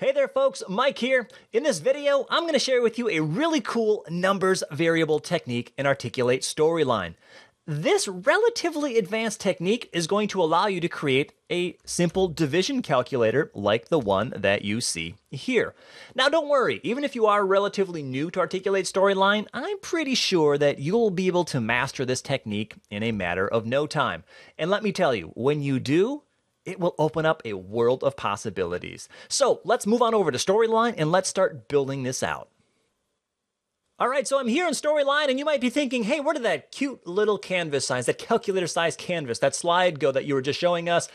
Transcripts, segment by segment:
Hey there folks, Mike here. In this video, I'm gonna share with you a really cool numbers variable technique in Articulate Storyline. This relatively advanced technique is going to allow you to create a simple division calculator like the one that you see here. Now don't worry, even if you are relatively new to Articulate Storyline, I'm pretty sure that you'll be able to master this technique in a matter of no time. And let me tell you, when you do, it will open up a world of possibilities. So let's move on over to Storyline and let's start building this out. All right, so I'm here in Storyline and you might be thinking, hey, where did that cute little canvas size, that calculator size canvas, that slide go that you were just showing us?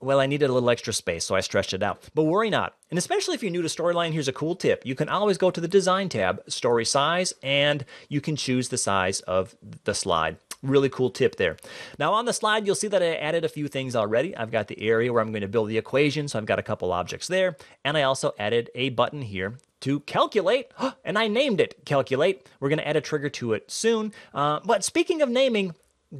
Well, I needed a little extra space, so I stretched it out. But worry not. And especially if you're new to Storyline, here's a cool tip. You can always go to the Design tab, Story Size, and you can choose the size of the slide. Really cool tip there. Now on the slide, you'll see that I added a few things already. I've got the area where I'm going to build the equation, so I've got a couple objects there. And I also added a button here to calculate, and I named it Calculate. We're going to add a trigger to it soon. But speaking of naming,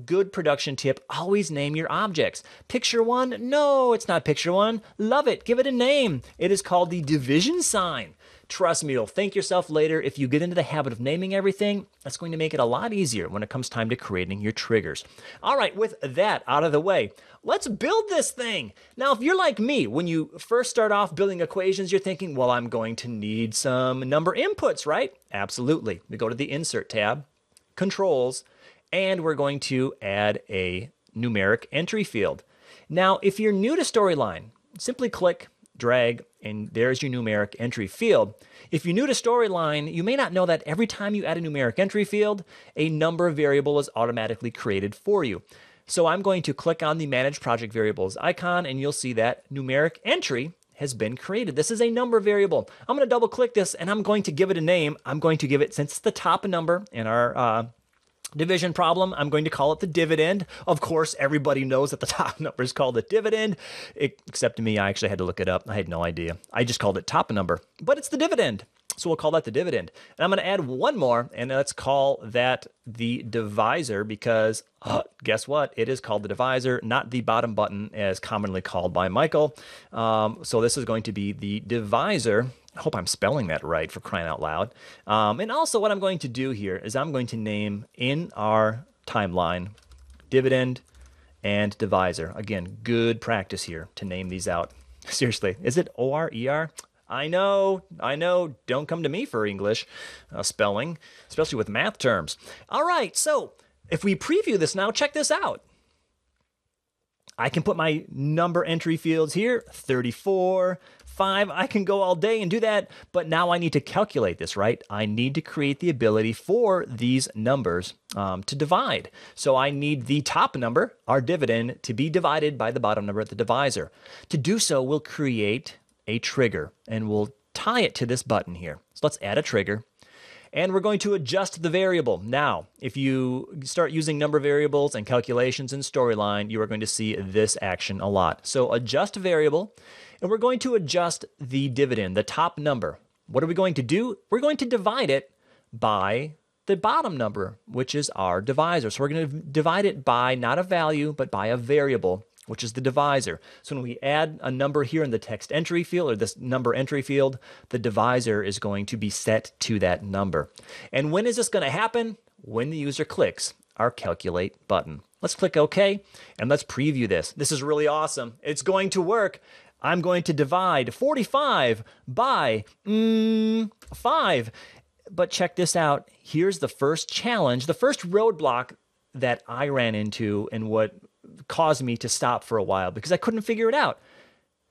good production tip, always name your objects. Picture one, no, it's not picture one. Love it, give it a name. It is called the division sign. Trust me, you'll thank yourself later. If you get into the habit of naming everything, that's going to make it a lot easier when it comes time to creating your triggers. All right, with that out of the way, let's build this thing. Now, if you're like me, when you first start off building equations, you're thinking, well, I'm going to need some number inputs, right? Absolutely. We go to the Insert tab, Controls, and we're going to add a numeric entry field. Now, if you're new to Storyline, simply click, drag, and there's your numeric entry field. If you're new to Storyline, you may not know that every time you add a numeric entry field, a number variable is automatically created for you. So I'm going to click on the Manage Project Variables icon, and you'll see that numeric entry has been created. This is a number variable. I'm going to double click this, and I'm going to give it a name. I'm going to give it, since it's the top number in our division problem, I'm going to call it the dividend. Of course, everybody knows that the top number is called the dividend, except me. I actually had to look it up. I had no idea. I just called it top number, but it's the dividend. So we'll call that the dividend. And I'm going to add one more, and let's call that the divisor because guess what? It is called the divisor, not the bottom button as commonly called by Michael. So this is going to be the divisor. I hope I'm spelling that right, for crying out loud. And also what I'm going to do here is I'm going to name in our timeline dividend and divisor. Again, good practice here to name these out. Seriously, is it O-R-E-R? I know, don't come to me for English spelling, especially with math terms. All right, so if we preview this now, check this out. I can put my number entry fields here, 34, 5. I can go all day and do that, but now I need to calculate this, right? I need to create the ability for these numbers to divide. So I need the top number, our dividend, to be divided by the bottom number at the divisor. To do so, we'll create a trigger, and we'll tie it to this button here. So let's add a trigger, and we're going to adjust the variable. Now, if you start using number variables and calculations in Storyline, you are going to see this action a lot. So adjust variable, and we're going to adjust the dividend, the top number. What are we going to do? We're going to divide it by the bottom number, which is our divisor. So we're going to divide it by not a value, but by a variable, which is the divisor. So when we add a number here in the text entry field, or this number entry field, the divisor is going to be set to that number. And when is this going to happen? When the user clicks our Calculate button. Let's click OK, and let's preview this. This is really awesome. It's going to work. I'm going to divide 45 by 5. But check this out. Here's the first challenge, the first roadblock that I ran into and what caused me to stop for a while because I couldn't figure it out.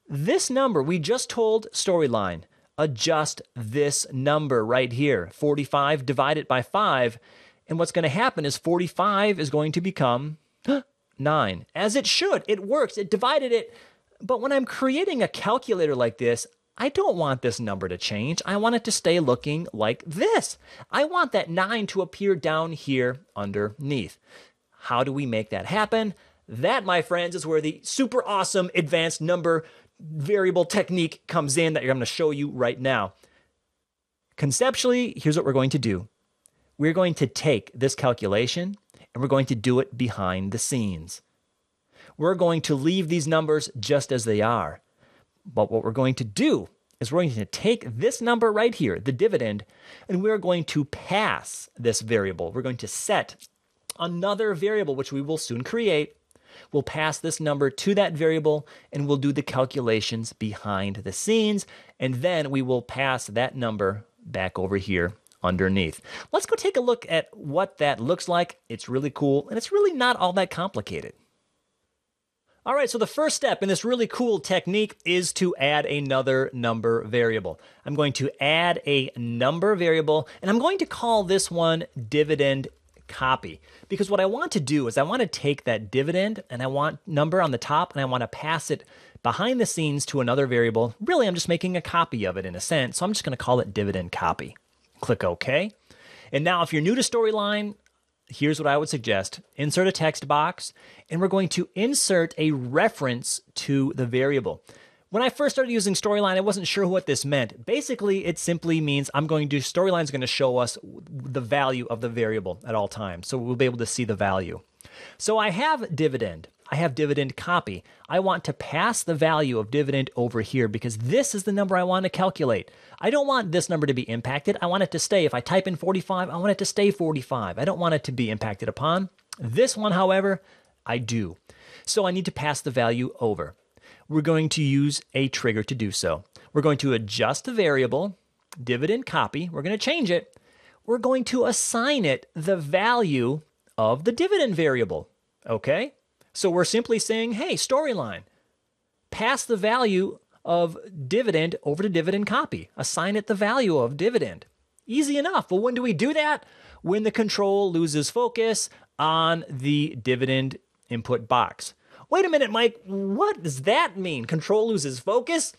This number, we just told Storyline, adjust this number right here, 45 divided by 5. And what's going to happen is 45 is going to become 9, as it should. It works. It divided it. But when I'm creating a calculator like this, I don't want this number to change. I want it to stay looking like this. I want that 9 to appear down here underneath. How do we make that happen? That, my friends, is where the super awesome advanced number variable technique comes in that I'm going to show you right now. Conceptually, here's what we're going to do. We're going to take this calculation, and we're going to do it behind the scenes. We're going to leave these numbers just as they are. But what we're going to do is we're going to take this number right here, the dividend, and we're going to pass this variable. We're going to set another variable, which we will soon create. We'll pass this number to that variable, and we'll do the calculations behind the scenes, and then we will pass that number back over here underneath. Let's go take a look at what that looks like. It's really cool, and it's really not all that complicated. All right, so the first step in this really cool technique is to add another number variable. I'm going to add a number variable, and I'm going to call this one dividend copy, because what I want to do is I want to take that dividend and I want number on the top and I want to pass it behind the scenes to another variable. Really, I'm just making a copy of it in a sense, so I'm just going to call it dividend copy. Click OK. And now if you're new to Storyline, here's what I would suggest. Insert a text box, and we're going to insert a reference to the variable. When I first started using Storyline, I wasn't sure what this meant. Basically, it simply means Storyline's going to show us the value of the variable at all times, so we'll be able to see the value. So I have dividend. I have dividend copy. I want to pass the value of dividend over here because this is the number I want to calculate. I don't want this number to be impacted. I want it to stay. If I type in 45, I want it to stay 45. I don't want it to be impacted upon. This one, however, I do. So I need to pass the value over. We're going to use a trigger to do so. We're going to adjust the variable, dividend copy. We're going to change it. We're going to assign it the value of the dividend variable. Okay? So we're simply saying, hey, Storyline, pass the value of dividend over to dividend copy. Assign it the value of dividend. Easy enough. But when do we do that? When the control loses focus on the dividend input box. Wait a minute, Mike. What does that mean? Control loses focus?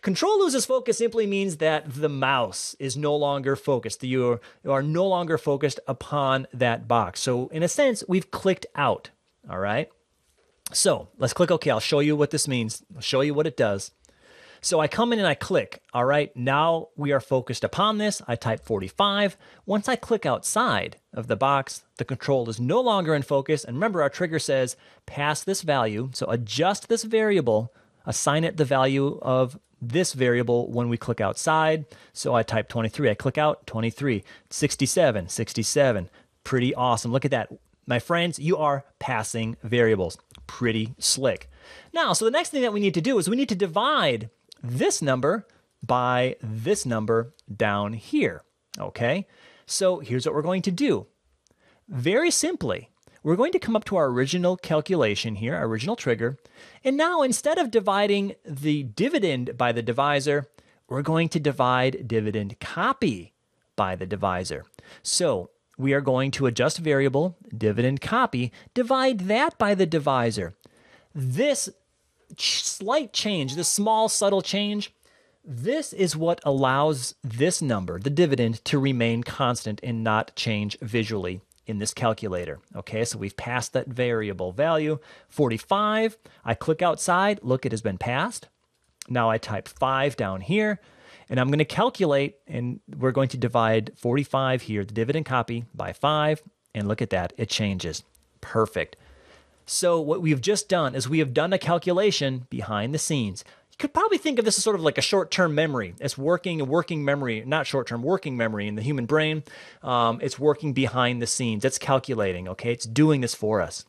Control loses focus simply means that the mouse is no longer focused. You are no longer focused upon that box. So in a sense, we've clicked out. All right. So let's click OK. I'll show you what this means. I'll show you what it does. So I come in and I click. All right, now we are focused upon this. I type 45. Once I click outside of the box, the control is no longer in focus. And remember, our trigger says pass this value. So adjust this variable, assign it the value of this variable when we click outside. So I type 23. I click out 23, 67, 67. Pretty awesome. Look at that. My friends, you are passing variables. Pretty slick. Now, so the next thing that we need to do is we need to divide this number by this number down here. Okay? So here's what we're going to do. Very simply, we're going to come up to our original calculation here, our original trigger. And now instead of dividing the dividend by the divisor, we're going to divide dividend copy by the divisor. So we are going to adjust variable, dividend copy, divide that by the divisor. This slight change, this small subtle change, this is what allows this number, the dividend, to remain constant and not change visually in this calculator. Okay, so we've passed that variable value, 45. I click outside, look, it has been passed. Now I type 5 down here. And I'm going to calculate, and we're going to divide 45 here, the dividend copy, by 5. And look at that. It changes. Perfect. So what we've just done is we have done a calculation behind the scenes. You could probably think of this as sort of like a short-term memory. It's working memory, not short-term, working memory in the human brain. It's working behind the scenes. It's calculating, okay? It's doing this for us.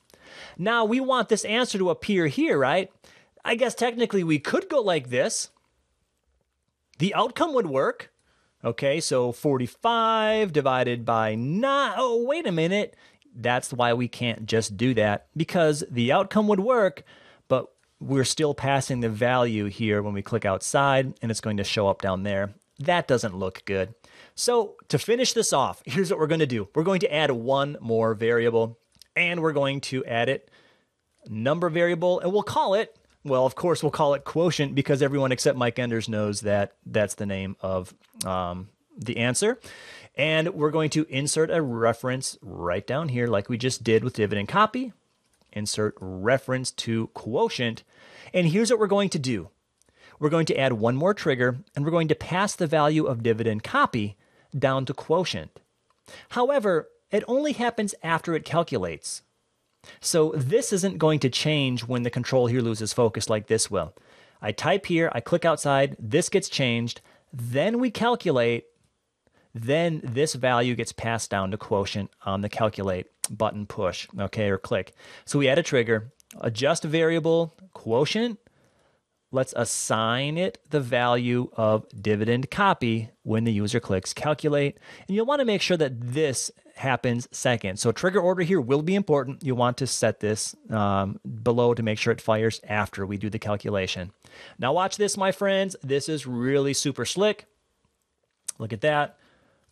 Now, we want this answer to appear here, right? I guess technically we could go like this. The outcome would work. Okay, so 45 divided by 9. Oh, wait a minute. That's why we can't just do that, because the outcome would work, but we're still passing the value here when we click outside, and it's going to show up down there. That doesn't look good. So to finish this off, here's what we're going to do. We're going to add one more variable, and we're going to add it number variable, and we'll call it, well, of course, we'll call it quotient because everyone except Mike Enders knows that that's the name of the answer. And we're going to insert a reference right down here like we just did with dividend copy. Insert reference to quotient. And here's what we're going to do. We're going to add one more trigger, and we're going to pass the value of dividend copy down to quotient. However, it only happens after it calculates. So this isn't going to change when the control here loses focus like this will. I type here, I click outside, this gets changed, then we calculate, then this value gets passed down to quotient on the calculate button push, okay, or click. So we add a trigger, adjust variable quotient, let's assign it the value of dividend copy when the user clicks calculate. And you'll want to make sure that this happens second. So trigger order here will be important. You want to set this below to make sure it fires after we do the calculation. Now watch this, my friends. This is really super slick. Look at that.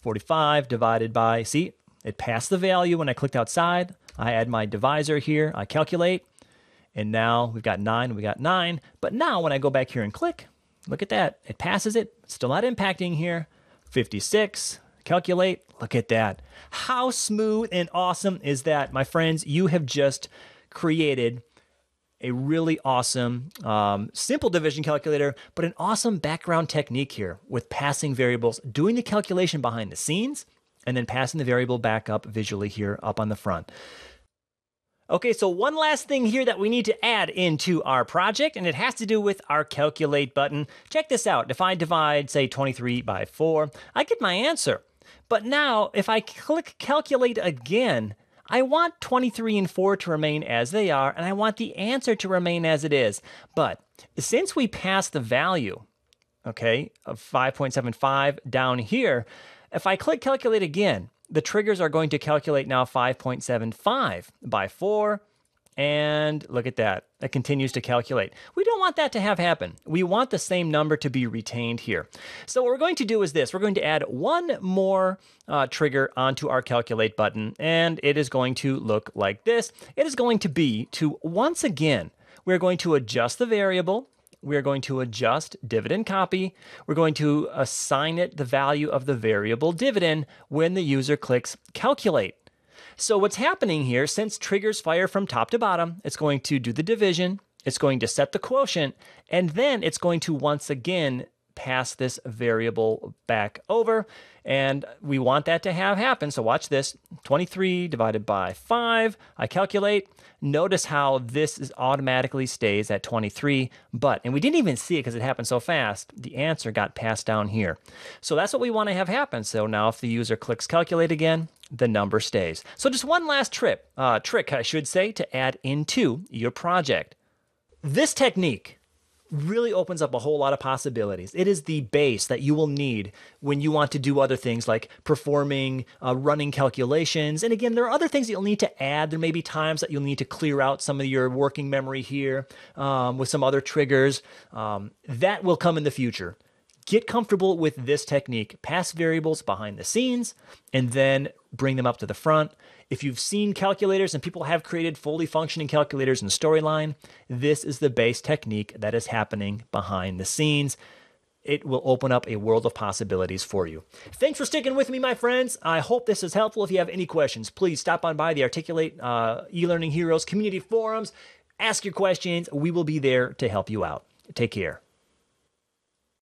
45 divided by, see, it passed the value when I clicked outside. I add my divisor here. I calculate. And now we've got 9, we got 9. But now when I go back here and click, look at that. It passes it. Still not impacting here. 56, calculate. Look at that. How smooth and awesome is that? My friends, you have just created a really awesome, simple division calculator, but an awesome background technique here with passing variables, doing the calculation behind the scenes, and then passing the variable back up visually here up on the front. Okay, so one last thing here that we need to add into our project, and it has to do with our calculate button. Check this out. If I divide, say, 23 by 4, I get my answer. But now, if I click calculate again, I want 23 and 4 to remain as they are, and I want the answer to remain as it is. But since we passed the value, okay, of 5.75 down here, if I click calculate again, the triggers are going to calculate now 5.75 by 4, and look at that. It continues to calculate. We don't want that to have happen. We want the same number to be retained here. So what we're going to do is this. We're going to add one more trigger onto our calculate button, and it is going to look like this. It is going to be to, once again, we're going to adjust the variable. We're going to adjust dividend copy. We're going to assign it the value of the variable dividend when the user clicks calculate. So what's happening here, since triggers fire from top to bottom, it's going to do the division, it's going to set the quotient, and then it's going to once again pass this variable back over. And we want that to have happen. So watch this, 23 divided by 5, I calculate. Notice how this is automatically stays at 23, but, and we didn't even see it because it happened so fast, the answer got passed down here. So that's what we want to have happen. So now if the user clicks calculate again, the number stays. So just one last trick, I should say, to add into your project. This technique really opens up a whole lot of possibilities. It is the base that you will need when you want to do other things like performing running calculations. And again, there are other things that you'll need to add. There may be times that you'll need to clear out some of your working memory here with some other triggers. That will come in the future. Get comfortable with this technique. Pass variables behind the scenes and then bring them up to the front. If you've seen calculators and people have created fully functioning calculators in Storyline, this is the base technique that is happening behind the scenes. It will open up a world of possibilities for you. Thanks for sticking with me, my friends. I hope this is helpful. If you have any questions, please stop on by the Articulate E-Learning Heroes community forums. Ask your questions. We will be there to help you out. Take care.